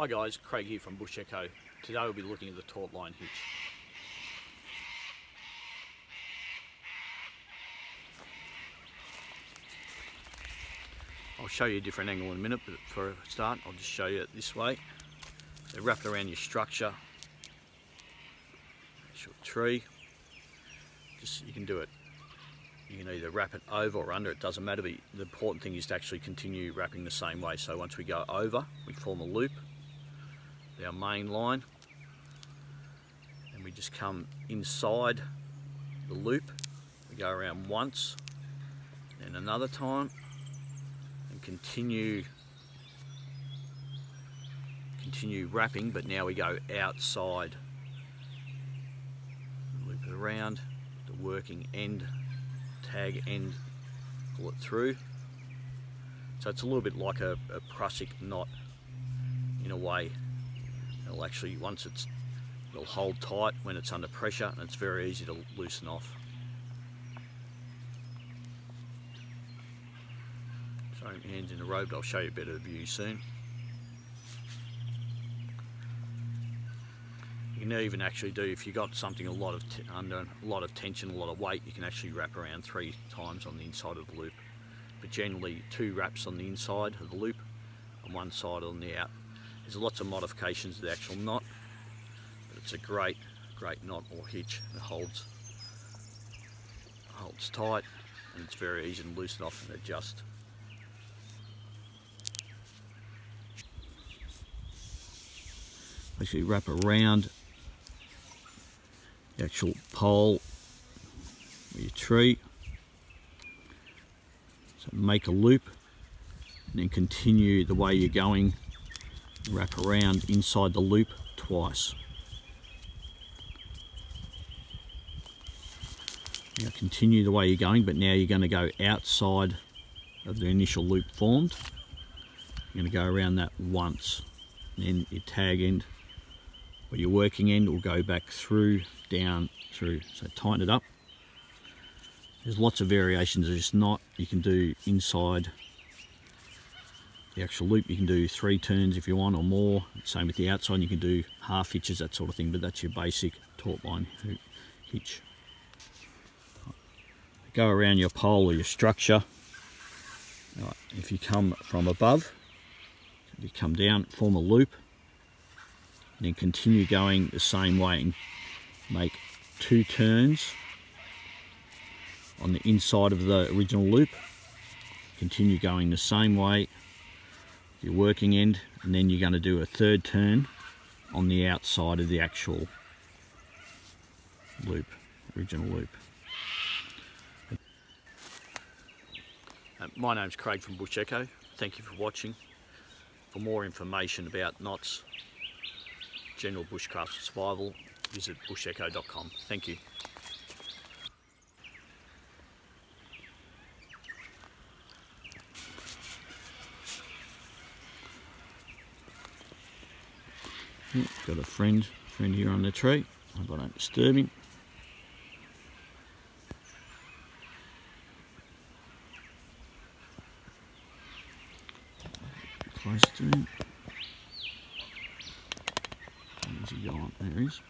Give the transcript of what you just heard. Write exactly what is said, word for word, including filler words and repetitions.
Hi guys, Craig here from Bush Echo. Today we'll be looking at the taut line hitch. I'll show you a different angle in a minute, but for a start I'll just show you it this way. They're wrapped around your structure, your tree. Just you can do it. You can either wrap it over or under, it doesn't matter, but the important thing is to actually continue wrapping the same way. So once we go over, we form a loop, our main line, and we just come inside the loop. We go around once, then another time, and continue continue wrapping, but now we go outside, loop it around, the working end, tag end, pull it through. So it's a little bit like a, a prusik knot in a way. It'll actually, once it's, it'll hold tight when it's under pressure, and it's very easy to loosen off. Sorry, my hands in the road, but I'll show you a better view soon. You can even actually do, if you've got something a lot of t under a lot of tension, a lot of weight, you can actually wrap around three times on the inside of the loop. But generally, two wraps on the inside of the loop, and one side on the out. There's lots of modifications to the actual knot, but it's a great, great knot or hitch. It holds, holds tight, and it's very easy to loosen off and adjust. Actually, wrap around the actual pole of your tree, so make a loop and then continue the way you're going, wrap around inside the loop twice. Now continue the way you're going, but now you're going to go outside of the initial loop formed. You're going to go around that once, and then your tag end or your working end will go back through, down, through. So tighten it up. There's lots of variations of this knot. You can do inside the actual loop, you can do three turns if you want, or more. Same with the outside, you can do half hitches, that sort of thing, but that's your basic taut line hitch. Go around your pole or your structure. Right, if you come from above, you come down, form a loop, and then continue going the same way and make two turns on the inside of the original loop. Continue going the same way, your working end, and then you're going to do a third turn on the outside of the actual loop, original loop. My name's Craig from Bush Echo. Thank you for watching. For more information about knots, general bushcraft survival, visit bushecho dot com. Thank you. Got a friend, friend here on the tree. I hope I don't disturb him. Close to him. Where's he gone? There he is.